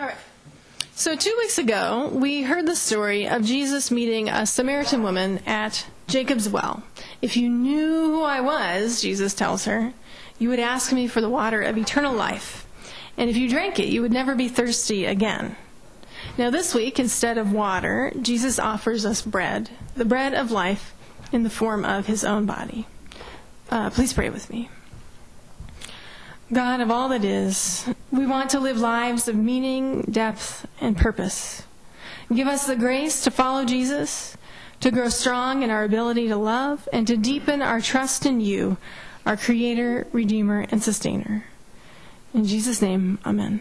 All right. So 2 weeks ago, we heard the story of Jesus meeting a Samaritan woman at Jacob's well. If you knew who I was, Jesus tells her, you would ask me for the water of eternal life. And if you drank it, you would never be thirsty again. Now this week, instead of water, Jesus offers us bread, the bread of life in the form of his own body. Please pray with me. God of all that is, we want to live lives of meaning, depth, and purpose. Give us the grace to follow Jesus, to grow strong in our ability to love, and to deepen our trust in you, our Creator, Redeemer, and Sustainer. In Jesus' name, amen.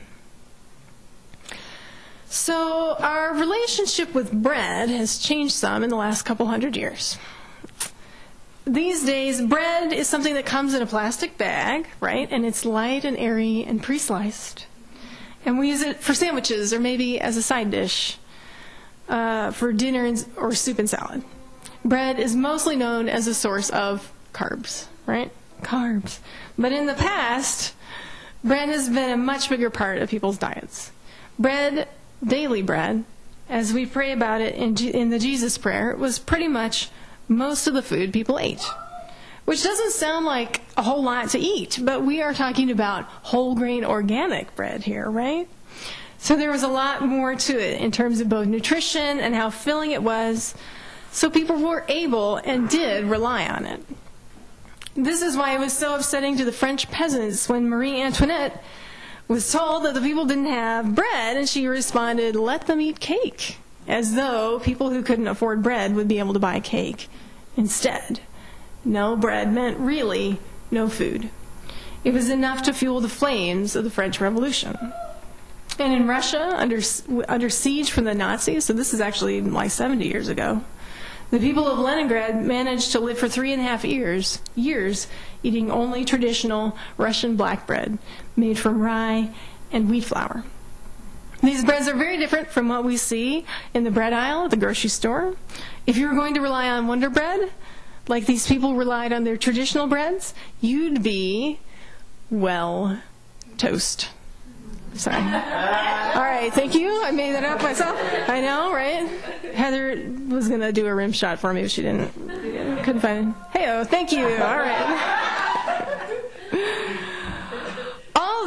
So our relationship with bread has changed some in the last couple 100 years. These days, bread is something that comes in a plastic bag, right? And it's light and airy and pre-sliced. And we use it for sandwiches or maybe as a side dish for dinner or soup and salad. Bread is mostly known as a source of carbs, right? Carbs. But in the past, bread has been a much bigger part of people's diets. Bread, daily bread, as we pray about it in the Jesus prayer, was pretty much most of the food people ate, which doesn't sound like a whole lot to eat, but we are talking about whole grain organic bread here, right? So there was a lot more to it in terms of both nutrition and how filling it was, so people were able and did rely on it. This is why it was so upsetting to the French peasants when Marie Antoinette was told that the people didn't have bread, and she responded, "Let them eat cake," as though people who couldn't afford bread would be able to buy cake instead. No bread meant really no food. It was enough to fuel the flames of the French Revolution. And in Russia, under siege from the Nazis, so this is actually like 70 years ago, the people of Leningrad managed to live for 3.5 years, eating only traditional Russian black bread made from rye and wheat flour. These breads are very different from what we see in the bread aisle at the grocery store. If you were going to rely on Wonder Bread, like these people relied on their traditional breads, you'd be, well, toast. Sorry. All right, thank you. I made that up myself. I know, right? Heather was going to do a rim shot for me, but she didn't. Couldn't find it. Hey-oh, thank you. All right.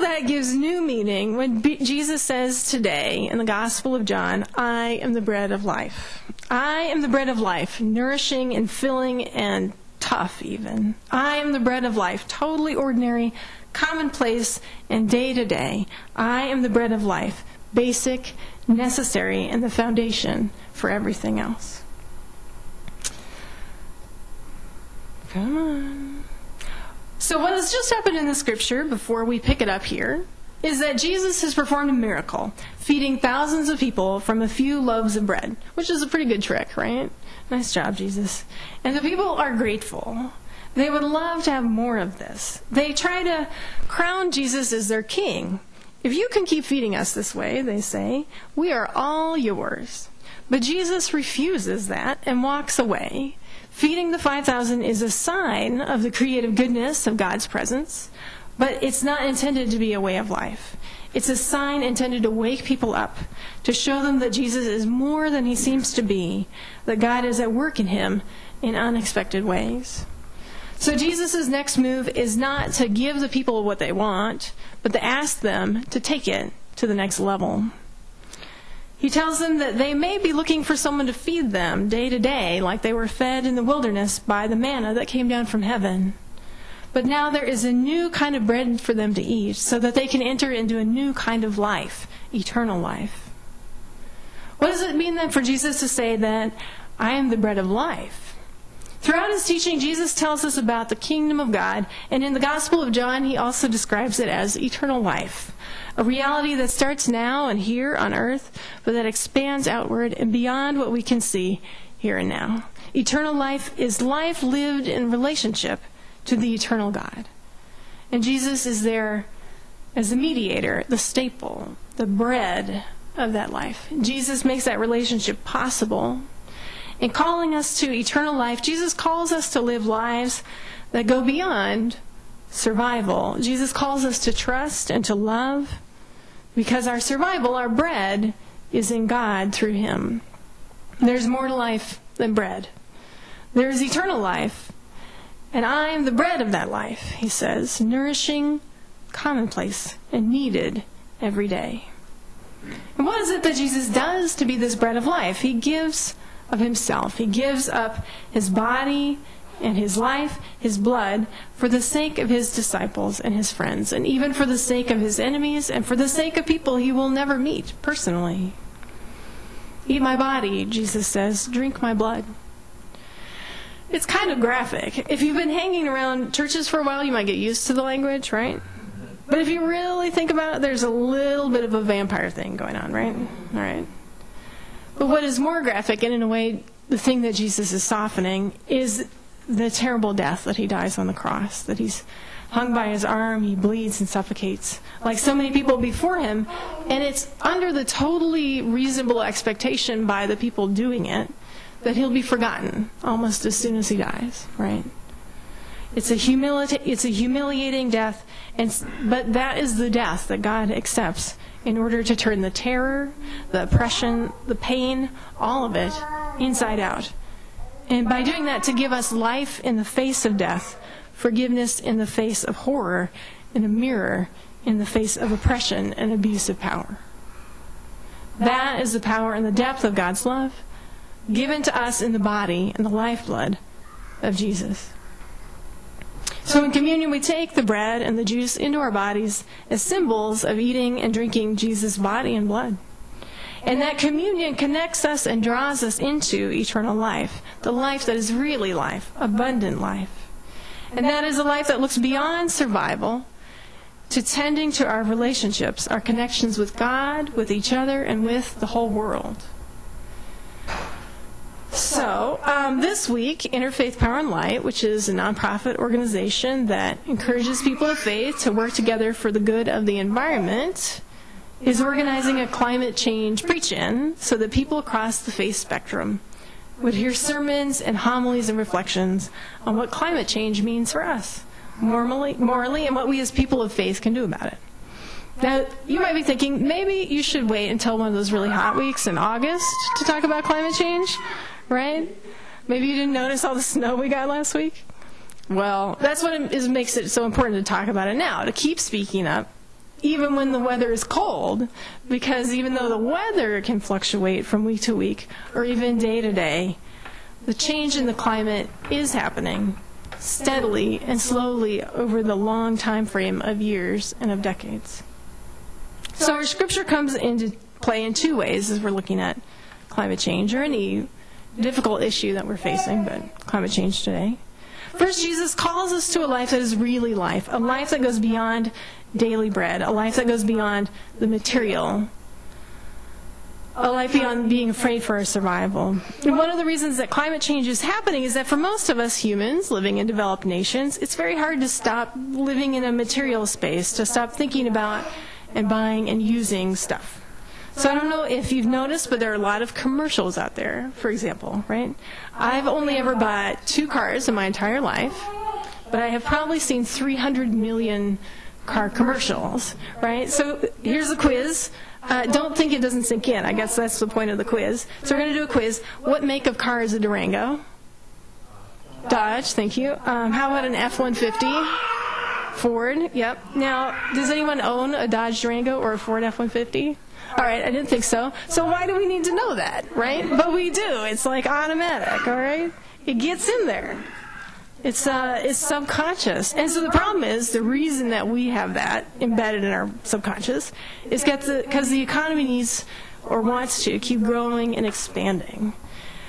That gives new meaning when Jesus says today in the Gospel of John, I am the bread of life. I am the bread of life, nourishing and filling and tough even. I am the bread of life, totally ordinary, commonplace, and day-to-day. I am the bread of life, basic, necessary, and the foundation for everything else. Come on. So what has just happened in the scripture, before we pick it up here, is that Jesus has performed a miracle, feeding thousands of people from a few loaves of bread, which is a pretty good trick, right? Nice job, Jesus. And the people are grateful. They would love to have more of this. They try to crown Jesus as their king. If you can keep feeding us this way, they say, we are all yours. But Jesus refuses that and walks away. Feeding the 5,000 is a sign of the creative goodness of God's presence, but it's not intended to be a way of life. It's a sign intended to wake people up, to show them that Jesus is more than he seems to be, that God is at work in him in unexpected ways. So Jesus' next move is not to give the people what they want, but to ask them to take it to the next level. He tells them that they may be looking for someone to feed them day to day, like they were fed in the wilderness by the manna that came down from heaven. But now there is a new kind of bread for them to eat, so that they can enter into a new kind of life, eternal life. What does it mean then for Jesus to say that I am the bread of life? Throughout his teaching, Jesus tells us about the kingdom of God, and in the Gospel of John, he also describes it as eternal life, a reality that starts now and here on earth, but that expands outward and beyond what we can see here and now. Eternal life is life lived in relationship to the eternal God. And Jesus is there as the mediator, the staple, the bread of that life. Jesus makes that relationship possible. In calling us to eternal life, Jesus calls us to live lives that go beyond survival. Jesus calls us to trust and to love, because our survival, our bread, is in God through Him. There's more to life than bread. There is eternal life, and I am the bread of that life, He says, nourishing, commonplace, and needed every day. And what is it that Jesus does to be this bread of life? He gives of Himself. He gives up His body and His life, His blood, for the sake of His disciples and His friends, and even for the sake of His enemies, and for the sake of people He will never meet personally. Eat my body, Jesus says, drink my blood. It's kind of graphic. If you've been hanging around churches for a while, you might get used to the language, right? But if you really think about it, there's a little bit of a vampire thing going on, right? All right. But what is more graphic, and in a way, the thing that Jesus is softening, is the terrible death that He dies on the cross, that He's hung by His arm, He bleeds and suffocates, like so many people before Him, and it's under the totally reasonable expectation by the people doing it that He'll be forgotten almost as soon as He dies, right? It's a humiliating death, but that is the death that God accepts in order to turn the terror, the oppression, the pain, all of it, inside out. And by doing that, to give us life in the face of death, forgiveness in the face of horror, and a mirror in the face of oppression and abuse of power. That is the power and the depth of God's love, given to us in the body and the lifeblood of Jesus. So in communion, we take the bread and the juice into our bodies as symbols of eating and drinking Jesus' body and blood. And that communion connects us and draws us into eternal life, the life that is really life, abundant life. And that is a life that looks beyond survival to tending to our relationships, our connections with God, with each other, and with the whole world. So, this week, Interfaith Power and Light, which is a nonprofit organization that encourages people of faith to work together for the good of the environment, is organizing a climate change preach-in so that people across the faith spectrum would hear sermons and homilies and reflections on what climate change means for us, morally, and what we as people of faith can do about it. Now, you might be thinking, maybe you should wait until one of those really hot weeks in August to talk about climate change, right? Maybe you didn't notice all the snow we got last week. Well, that's what makes it so important to talk about it now, to keep speaking up, even when the weather is cold, because even though the weather can fluctuate from week to week or even day to day, the change in the climate is happening steadily and slowly over the long time frame of years and of decades. So our scripture comes into play in two ways as we're looking at climate change or any difficult issue that we're facing, but climate change today. First, Jesus calls us to a life that is really life, a life that goes beyond daily bread, a life that goes beyond the material, a life beyond being afraid for our survival. And one of the reasons that climate change is happening is that for most of us humans living in developed nations, it's very hard to stop living in a material space, to stop thinking about and buying and using stuff. So I don't know if you've noticed, but there are a lot of commercials out there, for example, right? I've only ever bought 2 cars in my entire life, but I have probably seen 300 million car commercials, right? So here's a quiz. Don't think it doesn't sink in. I guess that's the point of the quiz. So we're going to do a quiz. What make of car is a Durango? Dodge, thank you. How about an F-150? Ford, yep. Now, does anyone own a Dodge Durango or a Ford F-150? All right, I didn't think so. So why do we need to know that, right? But we do. It's like automatic, all right? It gets in there. It's subconscious. And so the problem is, the reason that we have that embedded in our subconscious is because the economy needs or wants to keep growing and expanding.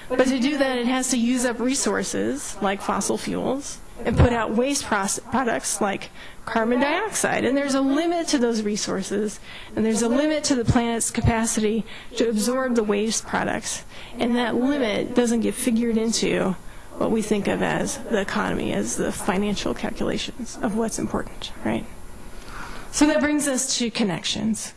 But to do that, it has to use up resources like fossil fuels and put out waste products like carbon dioxide. And there's a limit to those resources, and there's a limit to the planet's capacity to absorb the waste products. And that limit doesn't get figured into what we think of as the economy, as the financial calculations of what's important, right? So that brings us to connections.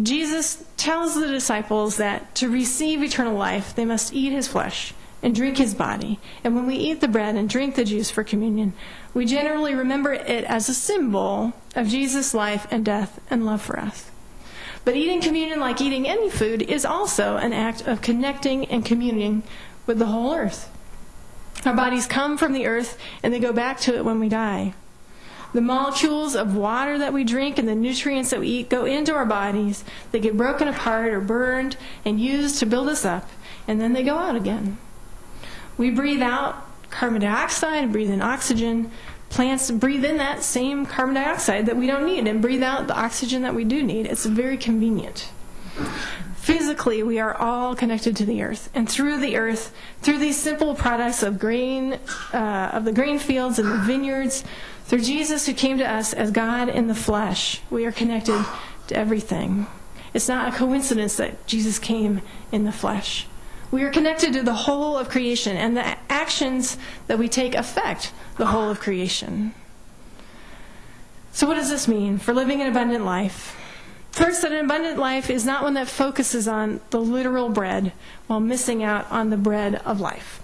Jesus tells the disciples that to receive eternal life, they must eat His flesh and drink His body. And when we eat the bread and drink the juice for communion, we generally remember it as a symbol of Jesus' life and death and love for us. But eating communion, like eating any food, is also an act of connecting and communing with the whole earth. Our bodies come from the earth, and they go back to it when we die. The molecules of water that we drink and the nutrients that we eat go into our bodies. They get broken apart or burned and used to build us up, and then they go out again. We breathe out carbon dioxide, breathe in oxygen. Plants breathe in that same carbon dioxide that we don't need and breathe out the oxygen that we do need. It's very convenient. Physically, we are all connected to the earth, and through the earth, through these simple products of grain, of the grain fields and the vineyards, through Jesus who came to us as God in the flesh, we are connected to everything. It's not a coincidence that Jesus came in the flesh. We are connected to the whole of creation, and the actions that we take affect the whole of creation. So what does this mean for living an abundant life? First, that an abundant life is not one that focuses on the literal bread while missing out on the bread of life.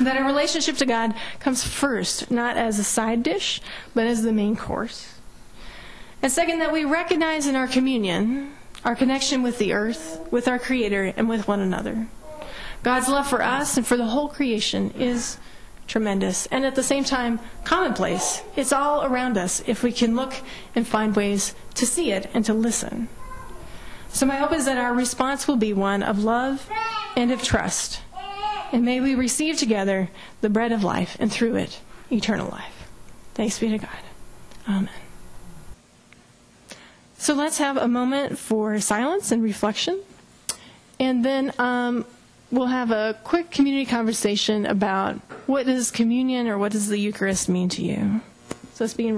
That a relationship to God comes first, not as a side dish, but as the main course. And second, that we recognize in our communion our connection with the earth, with our Creator, and with one another. God's love for us and for the whole creation is tremendous, and at the same time, commonplace. It's all around us if we can look and find ways to see it and to listen. So my hope is that our response will be one of love and of trust. And may we receive together the bread of life, and through it, eternal life. Thanks be to God. Amen. So let's have a moment for silence and reflection. And then we'll have a quick community conversation about what does communion or what does the Eucharist mean to you. So let's begin.